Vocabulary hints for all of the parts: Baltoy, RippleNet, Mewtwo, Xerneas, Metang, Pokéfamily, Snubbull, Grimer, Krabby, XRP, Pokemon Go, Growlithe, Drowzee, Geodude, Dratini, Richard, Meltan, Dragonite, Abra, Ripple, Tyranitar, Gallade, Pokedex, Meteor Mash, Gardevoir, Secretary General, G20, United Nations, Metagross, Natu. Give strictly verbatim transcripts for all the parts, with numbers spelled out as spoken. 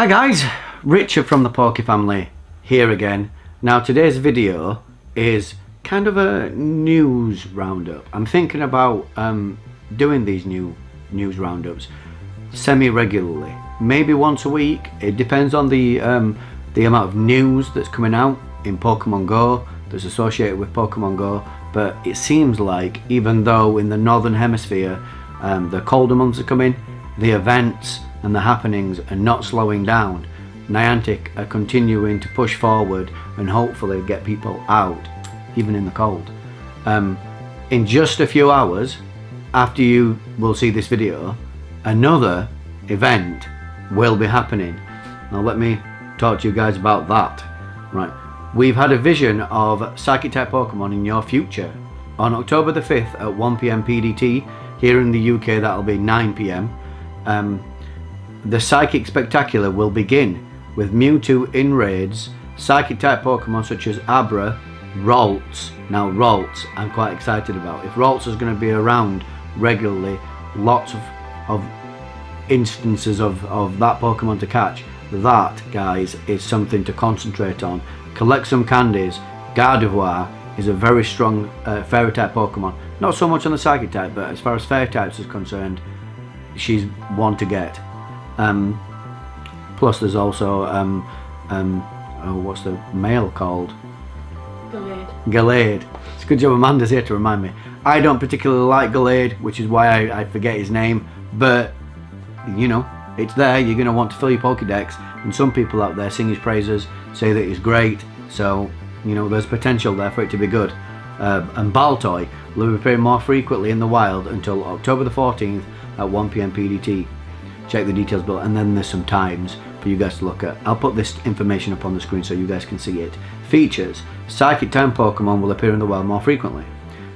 Hi guys, Richard from the Pokefamily here again. Now today's video is kind of a news roundup. I'm thinking about um, doing these new news roundups semi-regularly, maybe once a week. It depends on the um, the amount of news that's coming out in Pokemon Go, that's associated with Pokemon Go. But it seems like, even though in the Northern Hemisphere um, the colder months are coming, the events and the happenings are not slowing down. Niantic are continuing to push forward and hopefully get people out, even in the cold. Um, in just a few hours, after you will see this video, another event will be happening. Now let me talk to you guys about that. Right, we've had a vision of Psychic type Pokemon in your future. On October the fifth at one p m P D T, here in the U K that'll be nine p m, um, the Psychic Spectacular will begin with Mewtwo in raids, Psychic-type Pokemon such as Abra, Ralts. Now Ralts I'm quite excited about. If Ralts is going to be around regularly, lots of, of instances of, of that Pokemon to catch. That, guys, is something to concentrate on. Collect some candies. Gardevoir is a very strong uh, Fairy-type Pokemon. Not so much on the Psychic-type, but as far as Fairy-types is concerned, she's one to get. Um, plus there's also, um, um, oh, what's the male called? Gallade. Gallade. It's a good job Amanda's here to remind me. I don't particularly like Gallade, which is why I, I forget his name, but, you know, it's there. You're going to want to fill your Pokedex, and some people out there sing his praises, say that he's great, so, you know, there's potential there for it to be good. Uh, and Baltoy will be appearing more frequently in the wild until October the fourteenth at one p m P D T. Check the details below, and then there's some times for you guys to look at. I'll put this information up on the screen so you guys can see it. Features: Psychic type Pokemon will appear in the wild more frequently.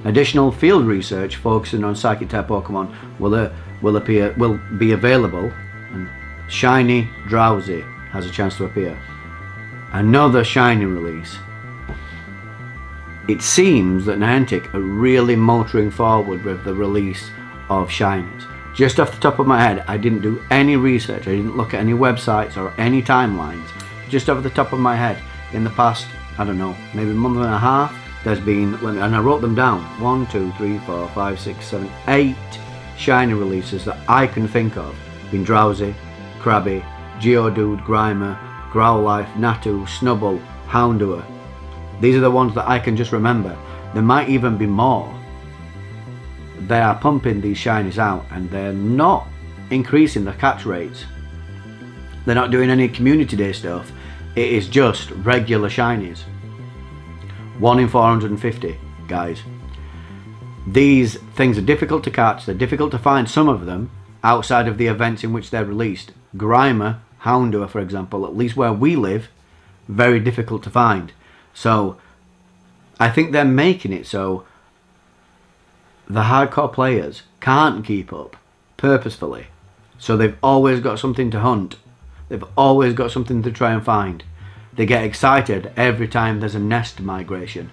Additional field research focusing on Psychic type Pokemon will uh, will appear will be available. And Shiny Drowzee has a chance to appear. Another Shiny release. It seems that Niantic are really motoring forward with the release of Shinies. Just off the top of my head, I didn't do any research, I didn't look at any websites or any timelines. Just off the top of my head, in the past, I don't know, maybe a month and a half, there's been, and I wrote them down, one, two, three, four, five, six, seven, eight Shiny releases that I can think of. Been Drowsy, Krabby, Geodude, Grimer, Growlithe, Natu, Snubbull, Houndoer. These are the ones that I can just remember. There might even be more. They are pumping these Shinies out, and they're not increasing the catch rates. They're not doing any community day stuff. It is just regular Shinies. one in four hundred fifty, guys. These things are difficult to catch. They're difficult to find, some of them, outside of the events in which they're released. Grimer, Houndoer, for example, at least where we live, very difficult to find. So, I think they're making it so the hardcore players can't keep up purposefully, so they've always got something to hunt, they've always got something to try and find. They get excited every time there's a nest migration,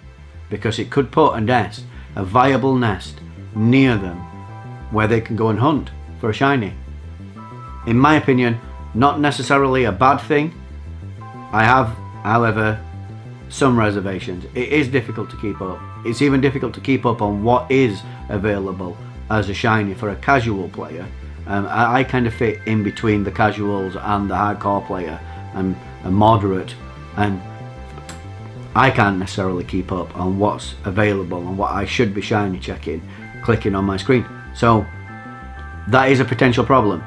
because it could put a nest, a viable nest, near them where they can go and hunt for a shiny. In my opinion, not necessarily a bad thing. I have, however, some reservations. It is difficult to keep up. It's even difficult to keep up on what is available as a shiny for a casual player. Um, I, I kind of fit in between the casuals and the hardcore player. I'm a moderate, and I can't necessarily keep up on what's available and what I should be shiny checking, clicking on my screen. So that is a potential problem.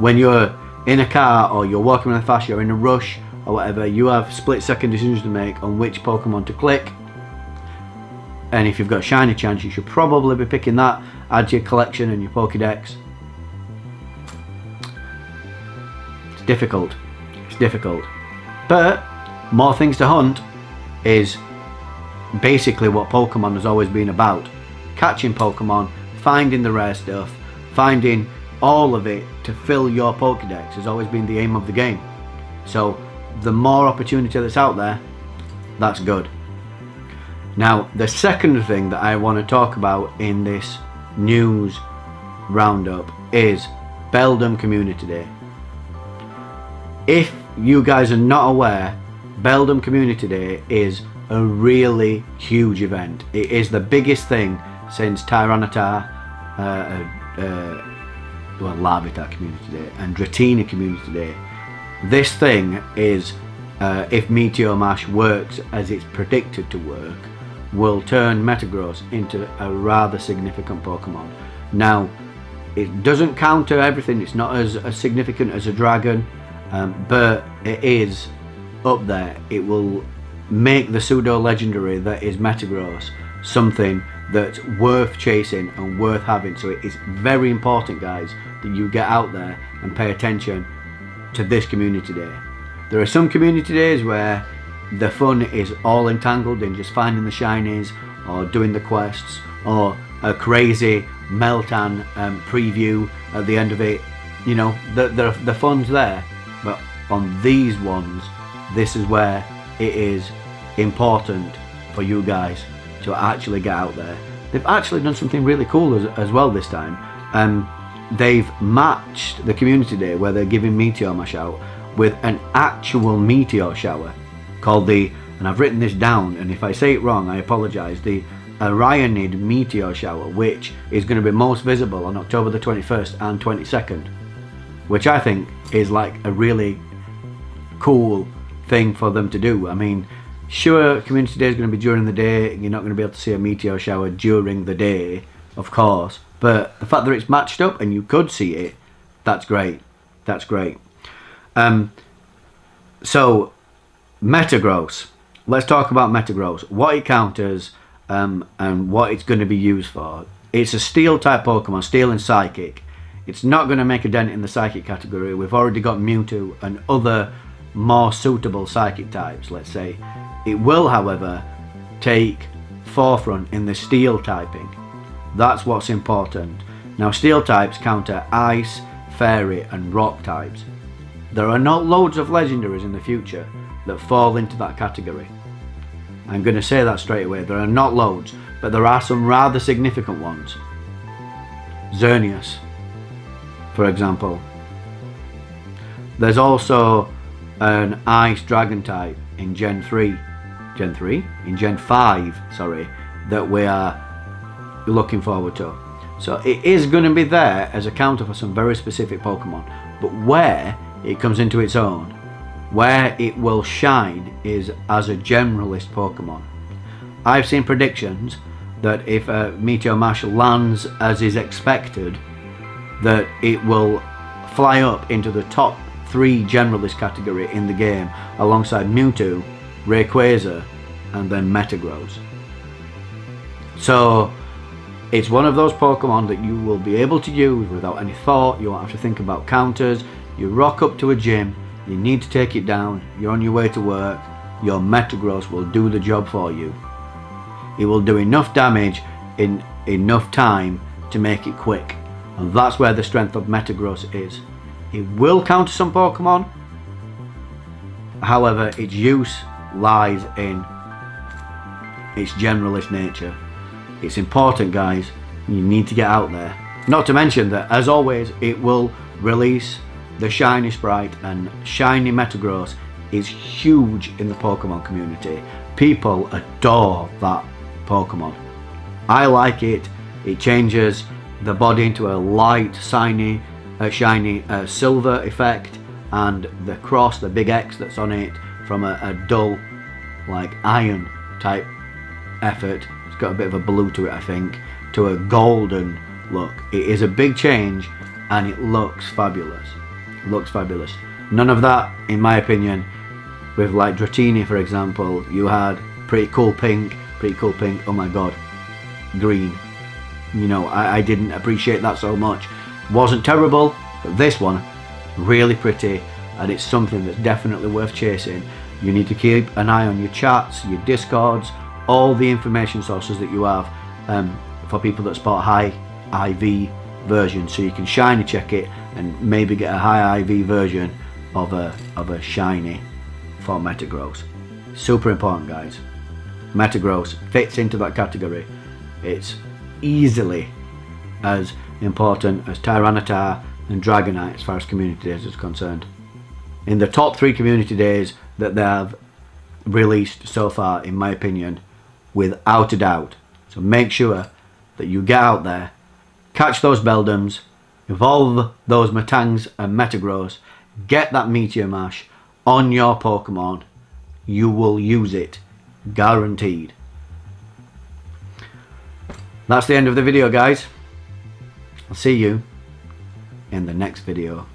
When you're in a car, or you're walking really fast, you're in a rush, or whatever, you have split second decisions to make on which Pokemon to click, and if you've got a shiny chance, you should probably be picking that, add to your collection and your Pokedex. It's difficult, it's difficult, but more things to hunt is basically what Pokemon has always been about. Catching Pokemon, finding the rare stuff, finding all of it to fill your Pokedex has always been the aim of the game. So the more opportunity that's out there, that's good. Now, the second thing that I want to talk about in this news roundup is Beldum Community Day. If you guys are not aware, Beldum Community Day is a really huge event. It is the biggest thing since Tyranitar, uh, uh, uh, well, Larvitar Community Day and Dratini Community Day. This thing is, uh, if Meteor Mash works as it's predicted to work, will turn Metagross into a rather significant Pokemon. Now, it doesn't counter everything, it's not as, as significant as a dragon, um, but it is up there. It will make the pseudo-legendary that is Metagross something that's worth chasing and worth having. So it is very important, guys, that you get out there and pay attention to this community day. There are some community days where the fun is all entangled in just finding the shinies or doing the quests or a crazy Meltan um, preview at the end of it. You know, the, the, the fun's there, but on these ones, this is where it is important for you guys to actually get out there. They've actually done something really cool as, as well this time. Um, they've matched the community day where they're giving Meteor Mash out with an actual meteor shower called the, and I've written this down, and if I say it wrong I apologise, the Orionid Meteor Shower, which is going to be most visible on October the twenty-first and twenty-second, which I think is like a really cool thing for them to do. I mean, sure, community day is going to be during the day, you're not going to be able to see a meteor shower during the day, of course, but the fact that it's matched up and you could see it, that's great, that's great. Um, so, Metagross, let's talk about Metagross, what it counters um, and what it's going to be used for. It's a steel type Pokemon, steel and psychic. It's not going to make a dent in the psychic category. We've already got Mewtwo and other more suitable psychic types, let's say. It will, however, take forefront in the steel typing. That's what's important. Now, steel types counter ice, fairy and rock types. There are not loads of legendaries in the future that fall into that category. I'm going to say that straight away, there are not loads, but there are some rather significant ones. Xerneas, for example. There's also an ice dragon type in Gen three, Gen three, in Gen five, sorry, that we are looking forward to. So it is going to be there as a counter for some very specific Pokemon, but where it comes into its own, where it will shine, is as a generalist Pokemon. I've seen predictions that if a Meteor Mash lands as is expected, that it will fly up into the top three generalist category in the game alongside Mewtwo, Rayquaza and then Metagross. So it's one of those Pokemon that you will be able to use without any thought. You won't have to think about counters. You rock up to a gym, you need to take it down, you're on your way to work, your Metagross will do the job for you. It will do enough damage in enough time to make it quick, and that's where the strength of Metagross is. It will counter some Pokemon, however its use lies in its generalist nature. It's important, guys, you need to get out there. Not to mention that, as always, it will release the shiny sprite, and shiny Metagross is huge in the Pokemon community. People adore that Pokemon. I like it. It changes the body into a light, shiny, a shiny uh, silver effect, and the cross, the big X that's on it, from a, a dull like iron type effort, it's got a bit of a blue to it I think, to a golden look. It is a big change and it looks fabulous, it looks fabulous. None of that, in my opinion, with like Dratini for example, you had pretty cool pink, pretty cool pink, oh my god, green. You know, I, I didn't appreciate that so much. Wasn't terrible, but this one really pretty, and it's something that's definitely worth chasing. You need to keep an eye on your chats, your discords, all the information sources that you have um, for people that spot high I V version, so you can shiny check it and maybe get a high I V version of a of a shiny for Metagross. Super important, guys. Metagross fits into that category. It's easily as important as Tyranitar and Dragonite as far as community days is concerned. in the top three community days that they have released so far, in my opinion, without a doubt. So make sure that you get out there, catch those Beldums, evolve those Metangs and Metagross, get that Meteor Mash on your Pokemon. You will use it, guaranteed. That's the end of the video, guys. I'll see you in the next video.